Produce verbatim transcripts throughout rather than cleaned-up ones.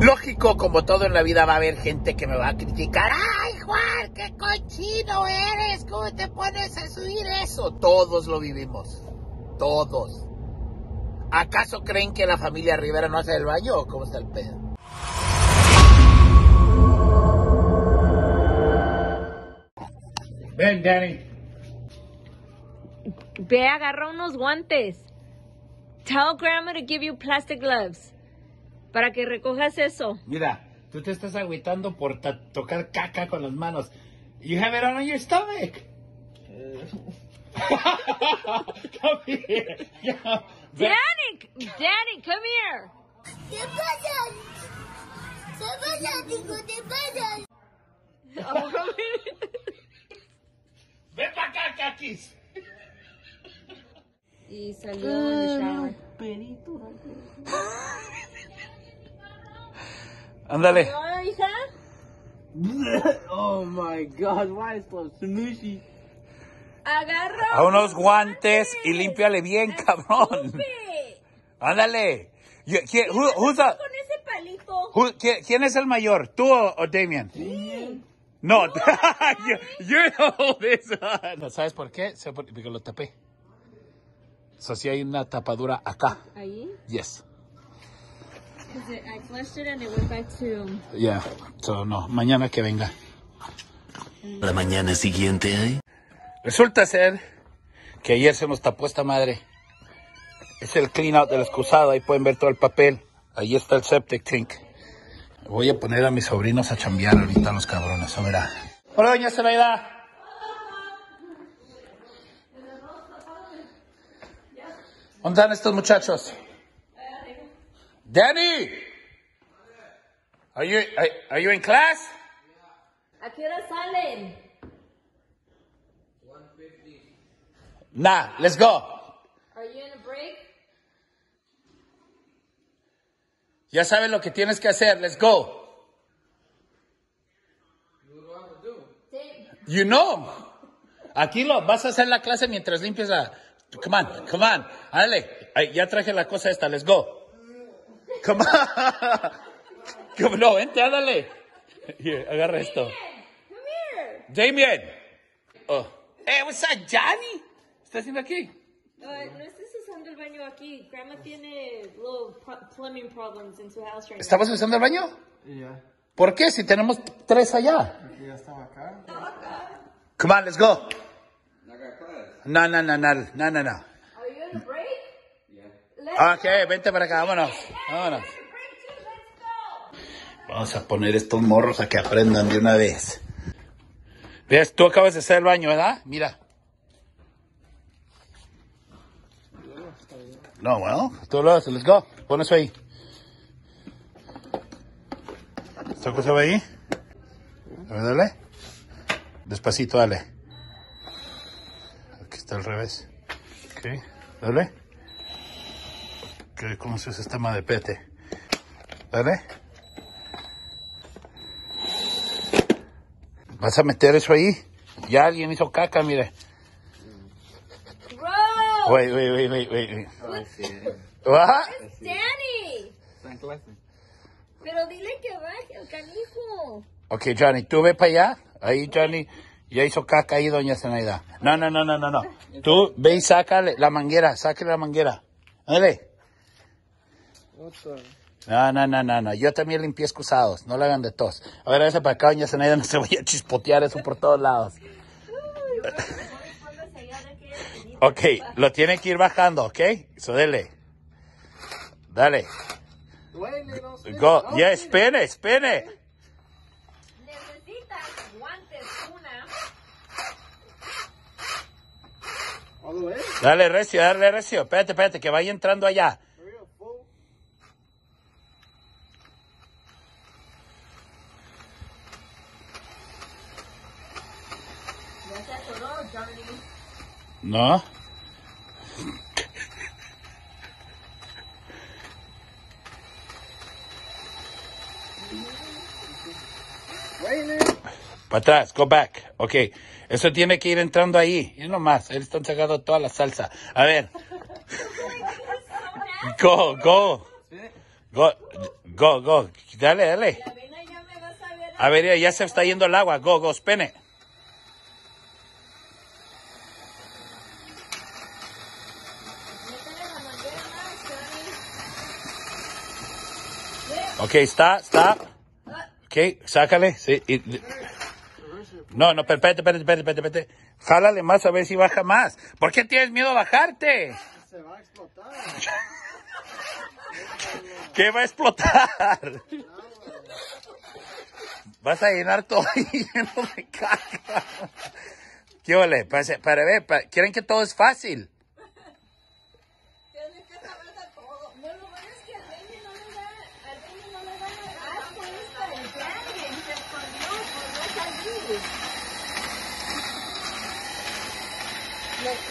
Lógico, como todo en la vida va a haber gente que me va a criticar. ¡Ay, Juan, qué cochino eres! ¿Cómo te pones a subir eso? Todos lo vivimos. Todos. ¿Acaso creen que la familia Rivera no hace el baño o cómo está el pedo? Ven, Danny. Ve, agarra unos guantes. Tell grandma to give you plastic gloves. Para que recojas eso. Mira, tú te estás agüitando por tocar caca con las manos. You have it on your stomach. Come here. Danny, Danny, come here. ¿Qué pasa? ¿Qué pasa, hijo? ¿Qué pasa? Ven para acá, caquis. Y salió del shower. Perito. Ándale. Oh my God, why is so smushy? Agarra a unos guantes y límpiale bien, cabrón. Ándale. ¿Quién, who, who's the, con ese palito? Who, ¿quién, ¿Quién es el mayor? ¿Tú o, o Damian? Sí. No, you're, you're the oldest one. ¿Sabes por qué? Porque lo tapé. So, si hay una tapadura acá. ¿Ahí? Yes. It, I flushed it and it went back to... Yeah, so no, mañana que venga. La mañana siguiente, ¿eh? Resulta ser que ayer se nos tapó esta madre. Es el clean out del excusado, ahí pueden ver todo el papel. Ahí está el septic tank. Voy a poner a mis sobrinos a chambear ahorita, los cabrones, a verá. Hola, doña Zoraida. ¿Dónde están estos muchachos? Danny, are you are, are you in class? ¿A qué hora salen? one fifty. Nah, let's go. Are you in a break? Ya sabes lo que tienes que hacer. Let's go. What do I have to do? You know. Aquí lo vas a hacer la clase mientras limpias a. Come on, come on. Dale. Ya traje la cosa esta. Let's go. Come on. Come, no, vente, ándale. Here, agarra Damien, esto. Come here. Damien. Oh. Hey, what's up, Johnny? ¿Estás haciendo aquí? No, no estás usando el baño aquí. Grandma tiene little plumbing problems in su house right now. ¿Estabas usando el baño? Yeah. ¿Por qué? Si tenemos tres allá. Porque ya estaba acá. Estaba acá. Come on, let's go. No, no, no, no, no, no, no. Ok, vente para acá, vámonos, vámonos. Vamos a poner estos morros a que aprendan de una vez. Ves, tú acabas de hacer el baño, ¿verdad? Mira. No, bueno, tú lo haces, let's go. Pon eso ahí. ¿Esta cosa va ahí? A ver, dale. Despacito, dale. Aquí está al revés. Ok, dale. ¿Cómo se usa esta madepete? ¿Vale? ¿Vas a meter eso ahí? Ya alguien hizo caca, mire. Bro. Wait, wait, wait, wait, wait. Oh, sí. ¿What? Es Danny. Está en clase. Pero dile que baje el canijo. Ok, Johnny, tú ve para allá. Ahí, Johnny, ya hizo caca ahí, doña Zenaida. No, no, no, no, no, no. Tú ve y sácale la manguera, sácale la manguera. Dale. No, no, no, no, no. Yo también limpié excusados. No le hagan de tos. A ver, esa para acá, doña Zenaida, no se vaya a chispotear eso por todos lados. Ok, lo tienen que ir bajando, ¿ok? So, dele. Dale. Go. Ya, yeah, espere, espere. Necesitas guantes, una. Dale, recio, dale, recio. Espérate, espérate, que vaya entrando allá. No. Para atrás, go back. Ok, eso tiene que ir entrando ahí. Y nomás, ellos están sacando toda la salsa. A ver. Go, go. Go. Go, go. Dale, dale. La avena ya me va a saber. A ver, ya se está yendo el agua. Go, go, spin it. Ok, stop, stop. Ok, sácale. Sí. No, no, espérate, espérate, espérate, espérate. Jálale más a ver si baja más. ¿Por qué tienes miedo a bajarte? Se va a explotar. ¿Qué va a explotar? Vas a llenar todo lleno de caca. ¿Qué ole? Para, para ver, para, ¿quieren que todo es fácil?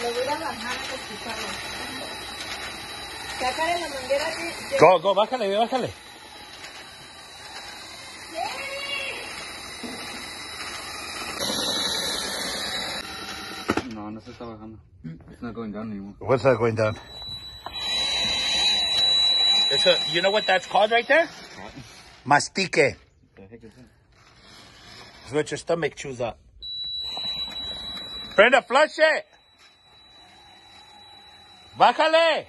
Lo voy a bajar a escucharlo. Sácale la manguera así. Go, go, bájale, bájale. No, no se está bajando. It's not going down anymore. What's not going down? It's a, you know what that's called right there? What? Mastique. What the heck is that? It's what your stomach chews up. Brenda, flush it. ¡Bájale!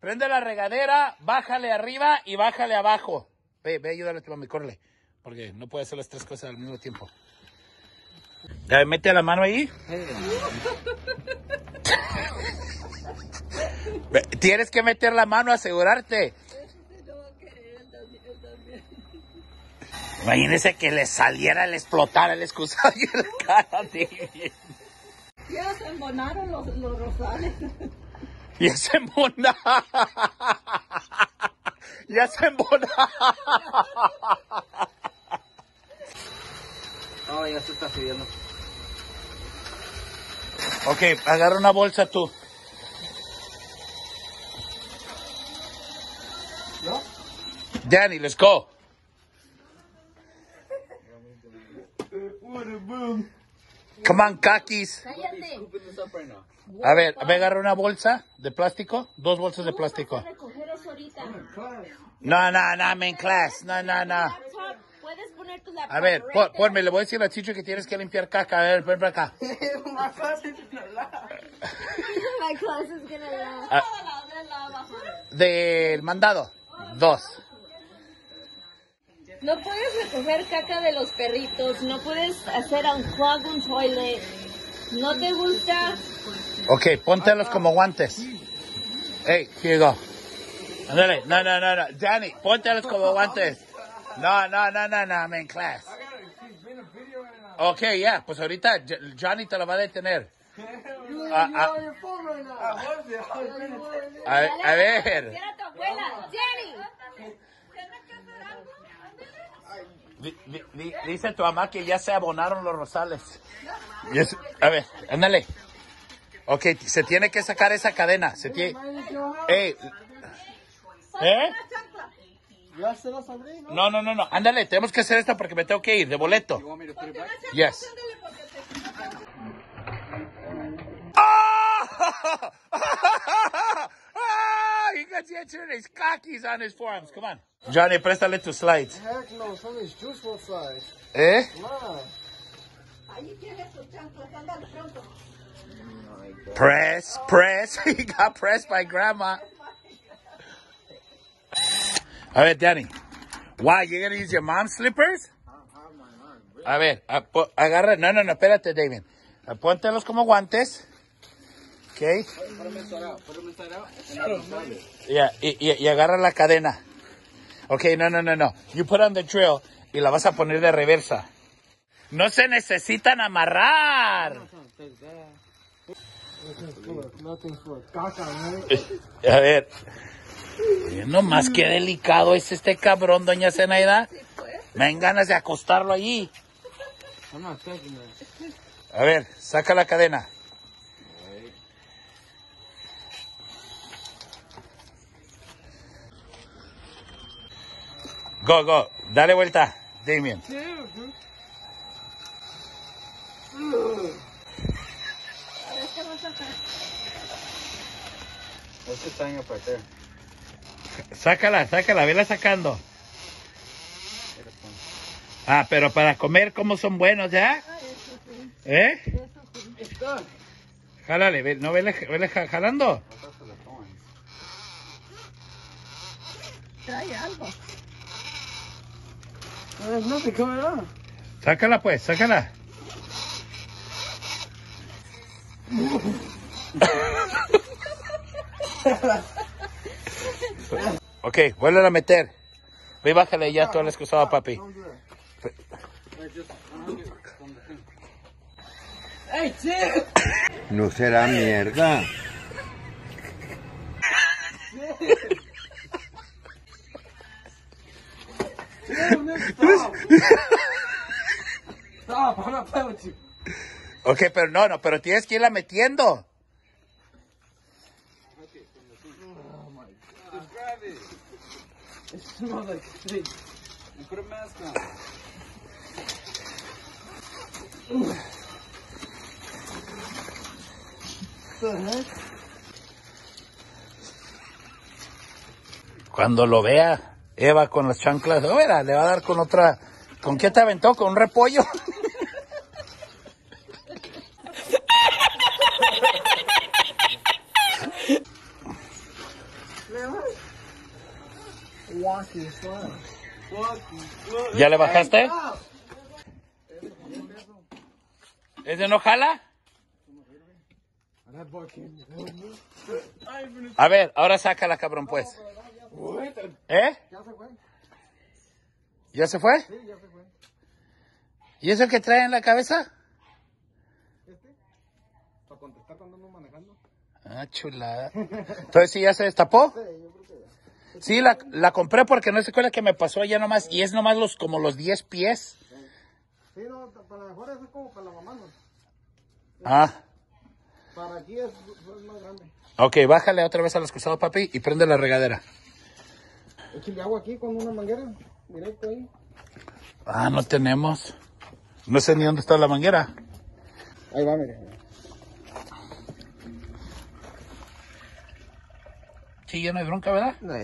Prende la regadera, bájale arriba y bájale abajo. Ve, ve, ayúdale a tu mami, córrele. Porque no puede hacer las tres cosas al mismo tiempo. A ver, mete la mano ahí. Tienes que meter la mano, asegurarte. Imagínese que le saliera, el explotar el excusado y la cara de... Ya se embonaron los, los rosales. Ya se embonaron. Ya se embonaron. Oh, ya se está subiendo. Ok, agarra una bolsa tú. ¿No? Danny, let's go. What a boom. Come on, kakis. A ver, a ver, agarra una bolsa de plástico. Dos bolsas de plástico. No, no, no, I'm in class. No, no, no. A ver, ponme, le voy a decir a Chicho que tienes que limpiar caca. A ver, ven para acá. Del mandado. Dos. No puedes recoger caca de los perritos, no puedes hacer un clog, un toilet, no te gusta. Ok, póntelos como guantes. Hey, here you go. Andale, no, no, no, no. Danny, póntelos como guantes. No, no, no, no, no, I'm in class. Ok, ya, yeah, pues ahorita Johnny te lo va a detener. A, a, a, a ver. Era tu abuela, Danny. Dice tu mamá que ya se abonaron los rosales. Yes. A ver, ándale. Ok, se tiene que sacar esa cadena. Se tiene... Hey. ¿Eh? No, no, no, no. Ándale, tenemos que hacer esta porque me tengo que ir de boleto. Yes. Oh! He got the answer in his khakis on his forearms. Come on. Johnny, préstale tus slides. Heck no, son mis juiceful slides. ¿Eh? No. Ahí tienes tu chanclas, ándale pronto. Press, press. He got pressed by grandma. A ver, Danny. Why? You're going to use your mom's slippers? A ver, agarra. No, no, no, espérate, David. Póntelos como guantes. Okay. Yeah, y, y, y agarra la cadena. Ok, no, no, no, no. You put on the drill y la vas a poner de reversa. No se necesitan amarrar. A ver. No más que delicado es este cabrón, doña Zenaida. Me dan ganas de acostarlo allí. A ver, saca la cadena. Go, go. Dale vuelta, Damien. What's the thing up right there? Sácala, sácala, vela sacando. Ah, pero para comer, ¿cómo son buenos ya? ¿Eh? Jálale, no vele, vele jalando. Trae algo. No te come nada. Sácala pues, sácala. Ok, vuélvela a meter. Ve, bájale ya todo el excusado, papi. No será mierda. Ok, pero no, no, pero tienes que irla metiendo. Cuando lo vea, Eva con las chanclas, oh, mira, le va a dar con otra. ¿Con qué te aventó? ¿Con un repollo? ¿Ya le bajaste? ¿Ese no jala? A ver, ahora sácala, cabrón, pues. ¿Eh? ¿Ya se fue? Sí, ya se fue. ¿Y es el que trae en la cabeza? Este. Para contestar cuando ando manejando. Ah, chulada. Entonces, ¿sí ya se destapó? Sí, yo creo que ya. Sí, la, la compré porque no sé cuál es que me pasó allá nomás. Y es nomás los como los diez pies. Sí, no, para mejor eso es como para la mamá, ¿no? Ah. Para aquí es más grande. Ok, bájale otra vez al excusado, papi, y prende la regadera. Échale agua aquí con una manguera. Directo ahí. Ah, no tenemos. No sé ni dónde está la manguera. Ahí va, mire. Sí, ya no hay bronca, ¿verdad? No.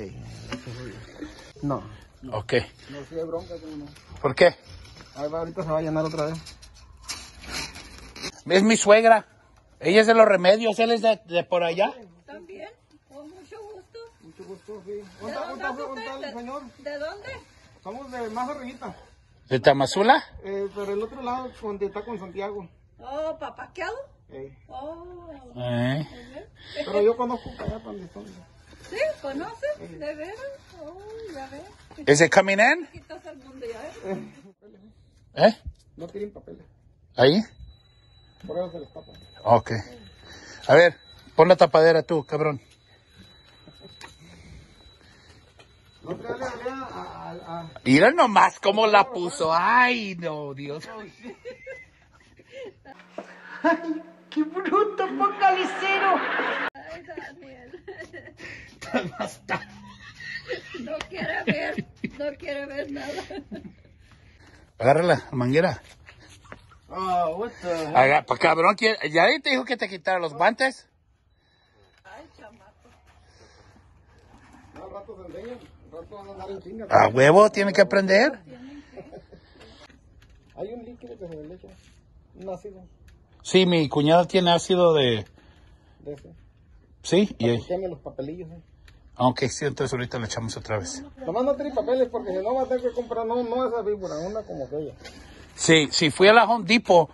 No. Ok. No, sí hay bronca, pero no. ¿Por qué? Ahí va, ahorita se va a llenar otra vez. Es mi suegra. Ella es de Los Remedios, él es de, de por allá. También, con mucho gusto. Mucho gusto, sí. ¿Dónde, ¿Dónde está usted, señor? ¿De dónde? Somos de más arribita. ¿De Tamazula? Eh, pero el otro lado, donde está con Santiago. Oh, ¿Papaqueado? Eh. Oh. Eh. Pero yo conozco allá donde son. ¿Sí? ¿Conoces? Eh. ¿De veras? Oh, ya ves. ¿Es el coming in? Quitas el mundo ya, ¿eh? ¿Eh? No tienen papeles. ¿Ahí? Por eso se les tapa. Ok. A ver, pon la tapadera tú, cabrón. No te hagas nada. Mira nomás cómo la puso. Ay, no, Dios. Ay, qué bruto, focalicero. Ay, Daniel. No quiere ver, no quiere ver nada. Agárrala, manguera. Ah, oh, what the hell? Aga, pa, cabrón, ¿ya te dijo que te quitara los guantes? Ay, chamato. No, al rato se enseñan, al rato van a andar en chinga. ¿A huevo? ¿Tienen que aprender? Hay un líquido que se le echa, un ácido. Sí, mi cuñada tiene ácido de... De ese. Sí, y ahí. Tiene los papelillos, ¿eh? Aunque sí, entonces ahorita le echamos otra vez. Nomás no tiene papeles porque si no va a tener que comprar, no, no esa víbora, una como aquella. Sí, sí, fui a la Home Depot,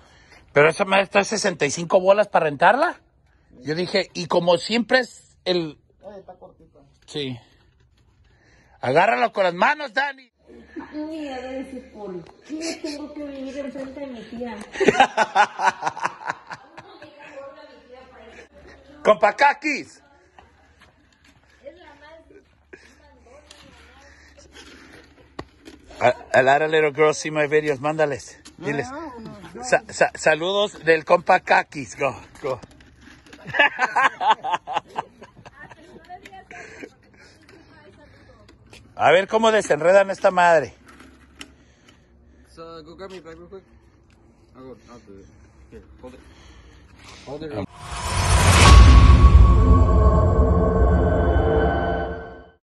pero esa me está sesenta y cinco bolas para rentarla. Yo dije, y como siempre es el... Ay, está cortita. Sí. Agárralo con las manos, Dani. Uy, a ver ese polo. Yo tengo que vivir enfrente de mi tía. Con pacaquis. A, a lot of little girls see my videos. Mándales. Diles. Sa, sa, saludos del compa Kakis. Go, go. A ver cómo desenredan esta madre. So, go grab me back real quick. I'll go, I'll do it. Here, hold it. Hold it. Um.